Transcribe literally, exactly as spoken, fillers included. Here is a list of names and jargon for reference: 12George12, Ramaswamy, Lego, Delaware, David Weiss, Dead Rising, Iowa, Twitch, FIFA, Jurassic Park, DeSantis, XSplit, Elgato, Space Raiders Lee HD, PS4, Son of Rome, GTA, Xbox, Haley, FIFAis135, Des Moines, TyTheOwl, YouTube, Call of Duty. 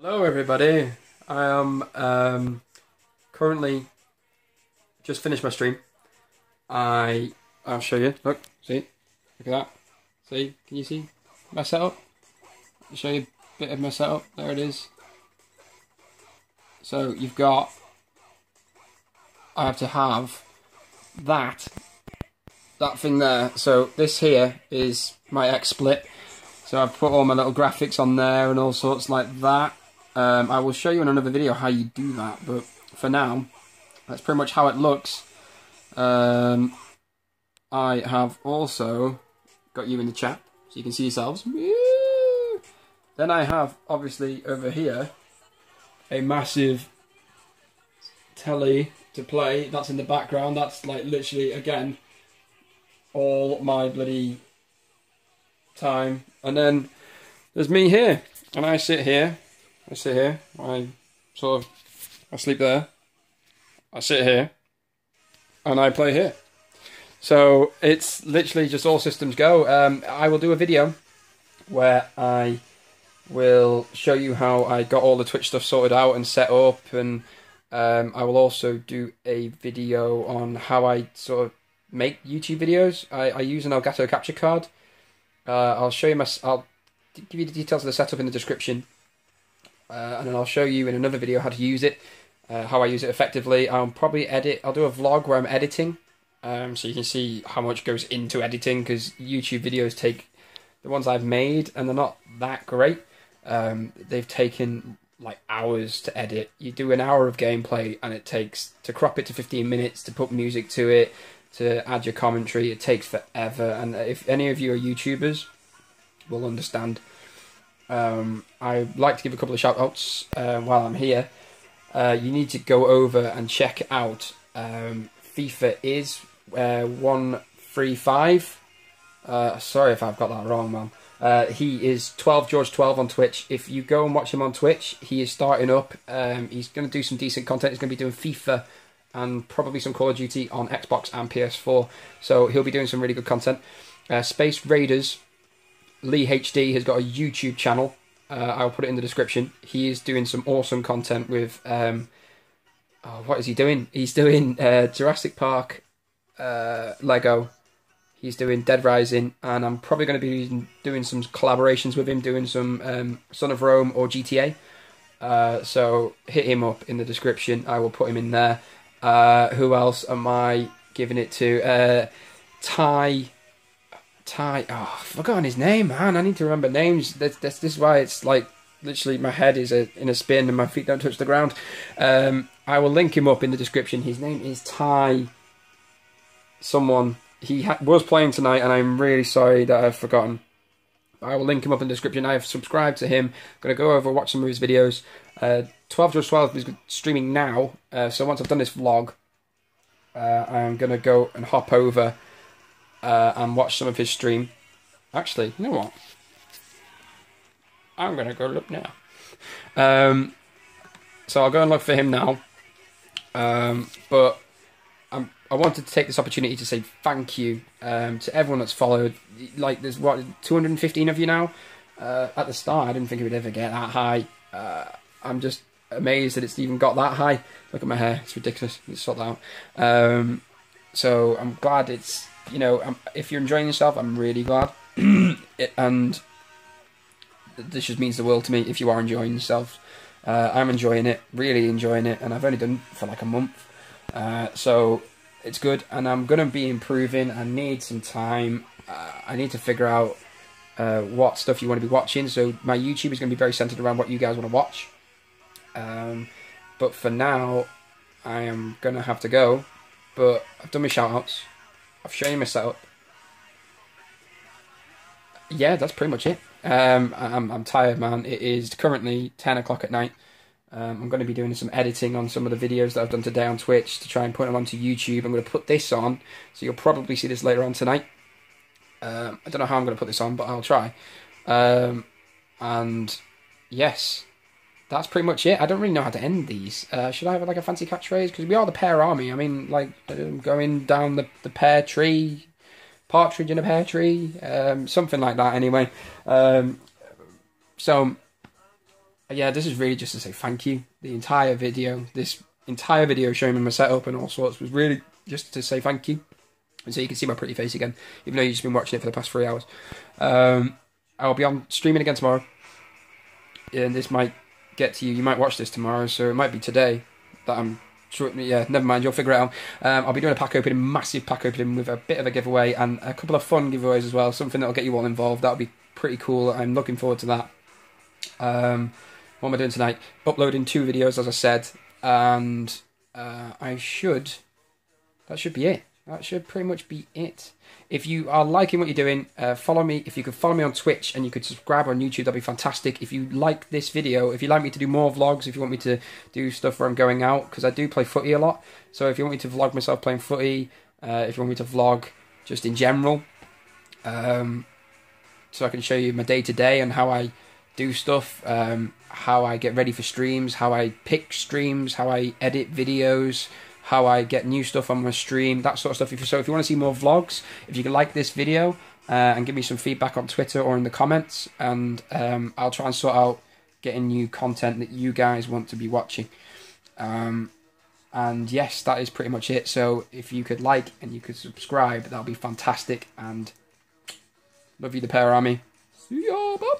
Hello everybody, I am um, currently just finished my stream. I, I'll show you, look, see, look at that, see, can you see my setup? I'll show you a bit of my setup, there it is. So you've got, I have to have that, that thing there, so this here is my XSplit. So I've put all my little graphics on there and all sorts like that. Um, I will show you in another video how you do that, but for now, that's pretty much how it looks. Um, I have also got you in the chat, so you can see yourselves. Woo! Then I have, obviously, over here, a massive telly to play. That's in the background. That's, like, literally, again, all my bloody time. And then there's me here, and I sit here, I sit here, I sort of, I sleep there, I sit here, and I play here. So it's literally just all systems go. Um, I will do a video where I will show you how I got all the Twitch stuff sorted out and set up, and um, I will also do a video on how I sort of make YouTube videos. I, I use an Elgato capture card. Uh, I'll show you my. I'll give you the details of the setup in the description, uh, and then I'll show you in another video how to use it, uh, how I use it effectively. I'll probably edit. I'll do a vlog where I'm editing, um, so you can see how much goes into editing, because YouTube videos take the ones I've made, and they're not that great. Um, they've taken like hours to edit. You do an hour of gameplay, and it takes to crop it to fifteen minutes, to put music to it, to add your commentary. It takes forever, and if any of you are YouTubers, will understand. Um, I'd like to give a couple of shout outs uh, while I'm here. Uh, you need to go over and check out um, FIFA is one three five. Uh, sorry if I've got that wrong, man. Uh, he is twelve George twelve on Twitch. If you go and watch him on Twitch, he is starting up. Um, he's going to do some decent content. He's going to be doing FIFA and probably some Call of Duty on Xbox and P S four. So he'll be doing some really good content. Uh, Space Raiders Lee H D has got a YouTube channel. Uh, I'll put it in the description. He is doing some awesome content with... Um, oh, what is he doing? He's doing uh, Jurassic Park, uh, Lego. He's doing Dead Rising. And I'm probably going to be doing some collaborations with him, doing some um, Son of Rome or G T A. Uh, so hit him up in the description. I will put him in there. Uh, who else am I giving it to? Uh, Ty, Ty, oh, I've forgotten his name, man. I need to remember names. That's, that's, this is why it's like, literally my head is a, in a spin and my feet don't touch the ground. Um, I will link him up in the description. His name is Ty someone. He ha was playing tonight, and I'm really sorry that I've forgotten. I will link him up in the description. I have subscribed to him. I'm going to go over and watch some of his videos. Uh, twelve George twelve is streaming now, uh, so once I've done this vlog, uh, I'm going to go and hop over uh, and watch some of his stream. Actually, you know what? I'm going to go look now. Um, so I'll go and look for him now. Um, but I'm, I wanted to take this opportunity to say thank you um, to everyone that's followed. Like, there's, what, two hundred fifteen of you now? Uh, at the start, I didn't think it would ever get that high. Uh, I'm just amazed that it's even got that high. Look at my hair; it's ridiculous. Let's sort that out. Um, so I'm glad it's, you know, I'm, if you're enjoying yourself, I'm really glad, it, and this just means the world to me. If you are enjoying yourself, uh, I'm enjoying it, really enjoying it, and I've only done it for like a month, uh, so it's good. And I'm gonna be improving. I need some time. Uh, I need to figure out Uh, what stuff you want to be watching. So my YouTube is going to be very centered around what you guys want to watch. Um, but for now, I am going to have to go. But I've done my shoutouts. I've shown you my setup. Yeah, that's pretty much it. Um, I'm, I'm tired, man. It is currently ten o'clock at night. Um, I'm going to be doing some editing on some of the videos that I've done today on Twitch to try and put them onto YouTube. I'm going to put this on, so you'll probably see this later on tonight. Um, I don't know how I'm going to put this on, but I'll try. Um, and yes, that's pretty much it. I don't really know how to end these. Uh, should I have like a fancy catchphrase? Because we are the pear army. I mean, like, um, going down the, the pear tree, partridge in a pear tree, um, something like that anyway. Um, so yeah, this is really just to say thank you. The entire video, this entire video showing me my setup and all sorts was really just to say thank you. And so you can see my pretty face again, even though you've just been watching it for the past three hours. Um, I'll be on streaming again tomorrow. And this might get to you. You might watch this tomorrow, so it might be today that I'm... Yeah, never mind, you'll figure it out. Um, I'll be doing a pack opening, massive pack opening with a bit of a giveaway and a couple of fun giveaways as well, something that'll get you all involved. That'll be pretty cool. I'm looking forward to that. Um, what am I doing tonight? Uploading two videos, as I said, and uh, I should... That should be it. That should pretty much be it. If you are liking what you're doing, uh, follow me. If you could follow me on Twitch and you could subscribe on YouTube, that'd be fantastic. If you like this video, if you'd like me to do more vlogs, if you want me to do stuff where I'm going out, because I do play footy a lot. So if you want me to vlog myself playing footy, uh, if you want me to vlog just in general, um, so I can show you my day-to-day and how I do stuff, um, how I get ready for streams, how I pick streams, how I edit videos, how I get new stuff on my stream, that sort of stuff. If you, so if you want to see more vlogs, if you can like this video uh, and give me some feedback on Twitter or in the comments, and um, I'll try and sort out getting new content that you guys want to be watching. Um, and yes, that is pretty much it. So if you could like and you could subscribe, that'll be fantastic. And love you, the Pair Army. See ya, bye.